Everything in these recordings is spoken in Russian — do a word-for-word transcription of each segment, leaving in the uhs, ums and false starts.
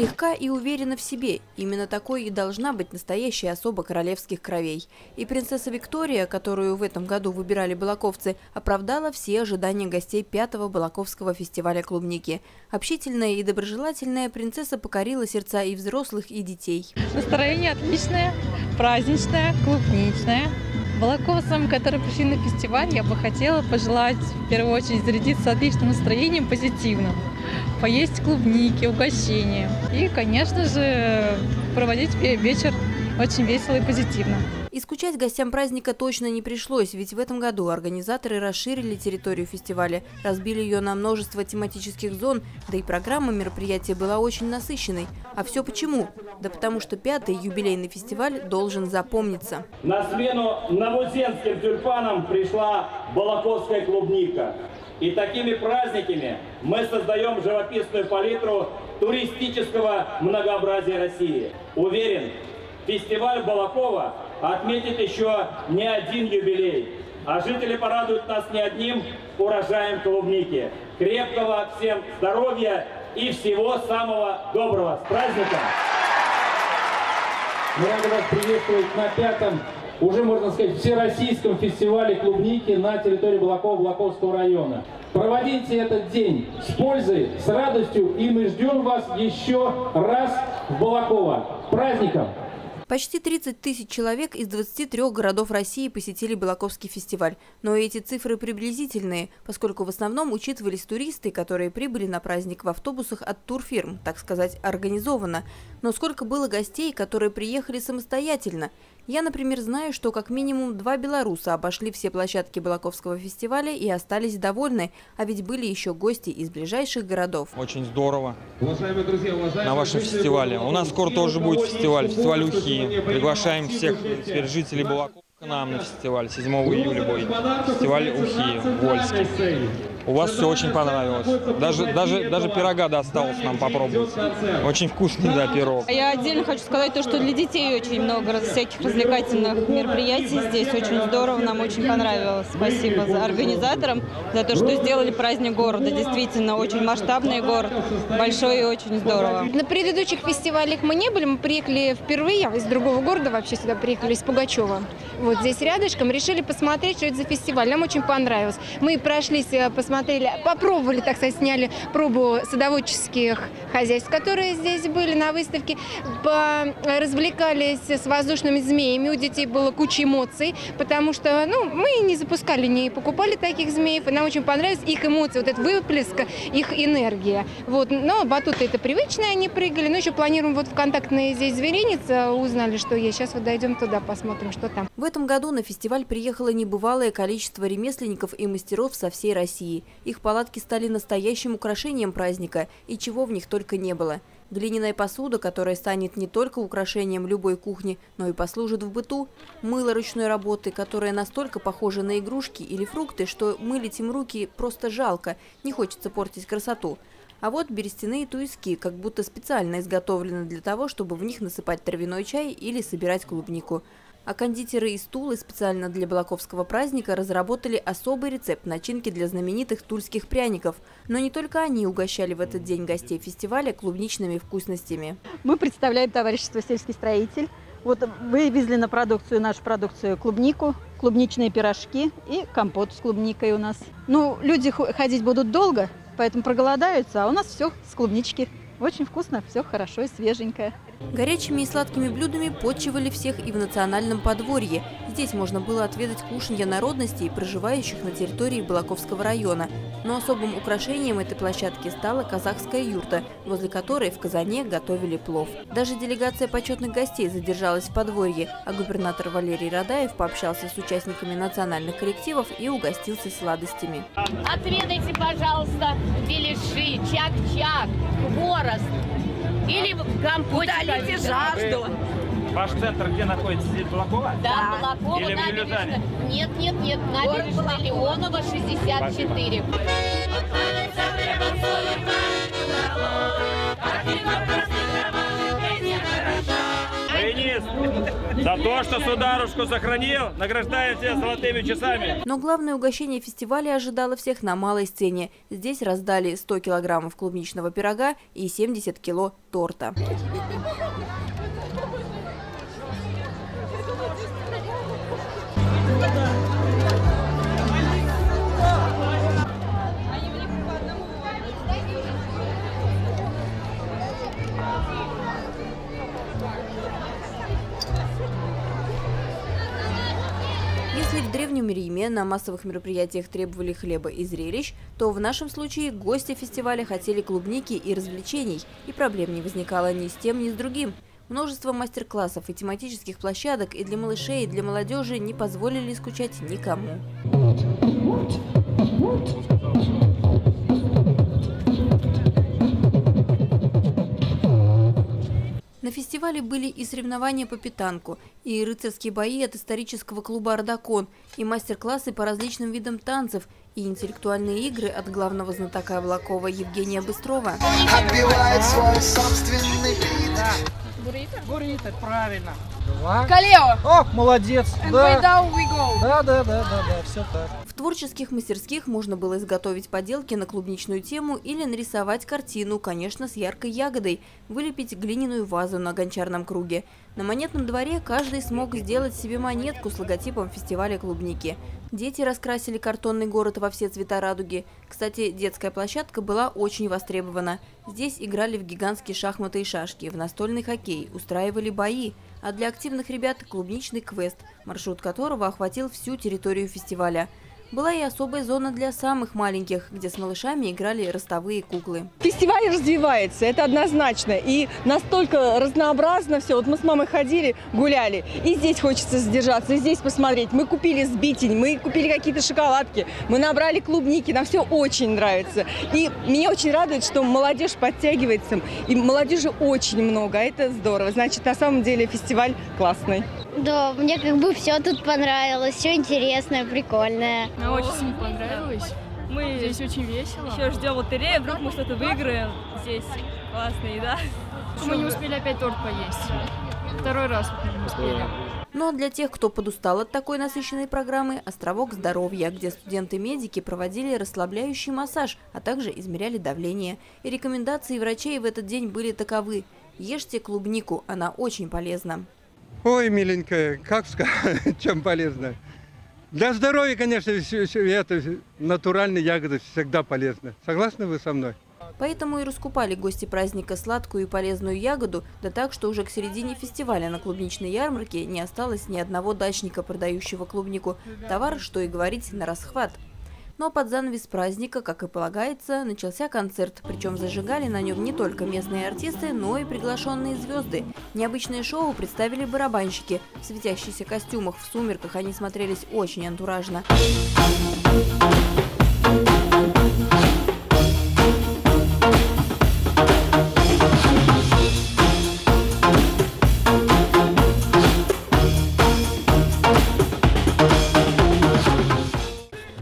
Легка и уверена в себе. Именно такой и должна быть настоящая особа королевских кровей. И принцесса Виктория, которую в этом году выбирали балаковцы, оправдала все ожидания гостей пятого балаковского фестиваля клубники. Общительная и доброжелательная принцесса покорила сердца и взрослых, и детей. Настроение отличное, праздничное, клубничное. Балаковцам, которые пришли на фестиваль, я бы хотела пожелать в первую очередь зарядиться отличным настроением, позитивным. Поесть клубники, угощения и, конечно же, проводить вечер очень весело и позитивно. И скучать гостям праздника точно не пришлось, ведь в этом году организаторы расширили территорию фестиваля, разбили ее на множество тематических зон, да и программа мероприятия была очень насыщенной. А все почему? Да потому что пятый юбилейный фестиваль должен запомниться. На смену новоземским тюльпанам пришла балаковская клубника. И такими праздниками мы создаем живописную палитру туристического многообразия России. Уверен, фестиваль Балакова отметит еще не один юбилей, а жители порадуют нас не одним урожаем клубники. Крепкого всем здоровья и всего самого доброго. С праздником! Мы рады вас приветствовать на пятом, уже можно сказать, всероссийском фестивале клубники на территории Балакова-Балаковского района. Проводите этот день с пользой, с радостью, и мы ждем вас еще раз в Балаково. Праздником! Почти тридцать тысяч человек из двадцати трёх городов России посетили Балаковский фестиваль. Но эти цифры приблизительные, поскольку в основном учитывались туристы, которые прибыли на праздник в автобусах от турфирм, так сказать, организованно. Но сколько было гостей, которые приехали самостоятельно? Я, например, знаю, что как минимум два белоруса обошли все площадки Балаковского фестиваля и остались довольны, а ведь были еще гости из ближайших городов. Очень здорово. Уважаемые друзья, уважаемые на вашем фестивале. У нас скоро тоже будет фестиваль, фестиваль Ухи. Приглашаем всех теперь жителей Балакова к нам на фестиваль. седьмого июля будет фестиваль Ухи в Вольске. У вас все очень понравилось. Даже, даже, даже пирога досталось нам попробовать. Очень вкусный, да, пирог. Я отдельно хочу сказать то, что для детей очень много всяких развлекательных мероприятий здесь. Очень здорово, нам очень понравилось. Спасибо за организаторам, за то, что сделали праздник города. Действительно, очень масштабный город, большой и очень здорово. На предыдущих фестивалях мы не были, мы приехали впервые, из другого города вообще сюда приехали, из Пугачева. Вот здесь рядышком, решили посмотреть, что это за фестиваль. Нам очень понравилось. Мы прошлись, посмотрели. Смотрели, попробовали, так сказать, сняли пробу садоводческих хозяйств, которые здесь были на выставке, развлекались с воздушными змеями, у детей было куча эмоций, потому что, ну, мы не запускали, не покупали таких змеев, и нам очень понравились их эмоции, вот этот выплеск, их энергия. Вот, но батуты это привычные, они прыгали, но еще планируем вот в контактный здесь зверинец, узнали, что есть, сейчас вот дойдем туда, посмотрим, что там. В этом году на фестиваль приехало небывалое количество ремесленников и мастеров со всей России. Их палатки стали настоящим украшением праздника, и чего в них только не было. Глиняная посуда, которая станет не только украшением любой кухни, но и послужит в быту. Мыло ручной работы, которое настолько похоже на игрушки или фрукты, что мылить им руки просто жалко, не хочется портить красоту. А вот берестяные туиски, как будто специально изготовлены для того, чтобы в них насыпать травяной чай или собирать клубнику. А кондитеры и стулы специально для балаковского праздника разработали особый рецепт начинки для знаменитых тульских пряников. Но не только они угощали в этот день гостей фестиваля клубничными вкусностями. Мы представляем товарищество «Сельский строитель». Вот вывезли на продукцию, нашу продукцию, клубнику, клубничные пирожки и компот с клубникой у нас. Ну, люди ходить будут долго, поэтому проголодаются, а у нас все с клубнички. Очень вкусно, все хорошо и свеженькое. Горячими и сладкими блюдами подчивали всех и в национальном подворье. Здесь можно было отведать кушанья народностей, проживающих на территории Балаковского района. Но особым украшением этой площадки стала казахская юрта, возле которой в казане готовили плов. Даже делегация почетных гостей задержалась в подворье, а губернатор Валерий Радаев пообщался с участниками национальных коллективов и угостился сладостями. Отведайте, пожалуйста, беляши, чак-чак, хворост или компотик. Утолите жажду. Ваш центр где находится? Здесь Балакова? Да, да. Балакова, или набережная. Нет, нет, нет, набережная Леонова, шестьдесят четыре. Спасибо. За то, что Сударушку сохранил, награждаем тебя золотыми часами. Но главное угощение фестиваля ожидало всех на малой сцене. Здесь раздали сто килограммов клубничного пирога и семьдесят кило торта. Если в древнем Риме на массовых мероприятиях требовали хлеба и зрелищ, то в нашем случае гости фестиваля хотели клубники и развлечений, и проблем не возникало ни с тем, ни с другим. Множество мастер-классов и тематических площадок и для малышей, и для молодежи не позволили скучать никому. На фестивале были и соревнования по питанку, и рыцарские бои от исторического клуба «Ордакон», и мастер-классы по различным видам танцев, и интеллектуальные игры от главного знатока Облакова Евгения Быстрова. Отбивает свой собственный вид. Буррито? Буррито, правильно. Два. Калео! О, молодец! Да. Да, да, да, да, да, все так. В творческих мастерских можно было изготовить поделки на клубничную тему или нарисовать картину, конечно, с яркой ягодой, вылепить глиняную вазу на гончарном круге. На монетном дворе каждый смог сделать себе монетку с логотипом фестиваля клубники. Дети раскрасили картонный город во все цвета радуги. Кстати, детская площадка была очень востребована. Здесь играли в гигантские шахматы и шашки, в настольный хоккей, устраивали бои. А для активных ребят клубничный квест, маршрут которого охватил всю территорию фестиваля. Была и особая зона для самых маленьких, где с малышами играли ростовые куклы. Фестиваль развивается, это однозначно. И настолько разнообразно все. Вот мы с мамой ходили, гуляли. И здесь хочется задержаться, и здесь посмотреть. Мы купили сбитень, мы купили какие-то шоколадки, мы набрали клубники. Нам все очень нравится. И меня очень радует, что молодежь подтягивается. И молодежи очень много, а это здорово. Значит, на самом деле фестиваль классный. Да, мне как бы все тут понравилось, все интересное, прикольное. Нам очень сильно понравилось. Мы здесь очень весело. Еще ждем лотерею, вдруг мы что-то выиграем. Здесь классная еда. Мы не успели опять торт поесть. Второй раз не успели. Ну а для тех, кто подустал от такой насыщенной программы, островок здоровья, где студенты-медики проводили расслабляющий массаж, а также измеряли давление. И рекомендации врачей в этот день были таковы. Ешьте клубнику, она очень полезна. Ой, миленькая, как сказать, чем полезно. Для здоровья, конечно, это натуральные ягоды всегда полезны. Согласны вы со мной? Поэтому и раскупали гости праздника сладкую и полезную ягоду, да так, что уже к середине фестиваля на клубничной ярмарке не осталось ни одного дачника, продающего клубнику. Товар, что и говорить, на расхват. Ну а под занавес праздника, как и полагается, начался концерт. Причем зажигали на нем не только местные артисты, но и приглашенные звезды. Необычное шоу представили барабанщики. В светящихся костюмах, в сумерках они смотрелись очень антуражно.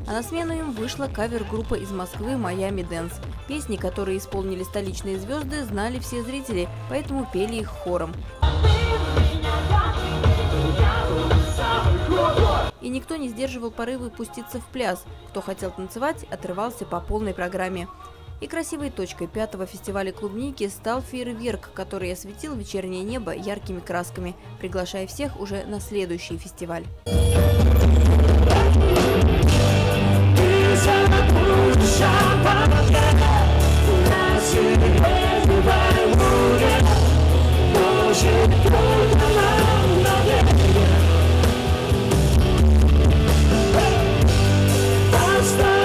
На смену им вышла кавер-группа из Москвы «Майами Дэнс». Песни, которые исполнили столичные звезды, знали все зрители, поэтому пели их хором. И никто не сдерживал порывы пуститься в пляс. Кто хотел танцевать, отрывался по полной программе. И красивой точкой пятого фестиваля клубники стал фейерверк, который осветил вечернее небо яркими красками, приглашая всех уже на следующий фестиваль. Stop!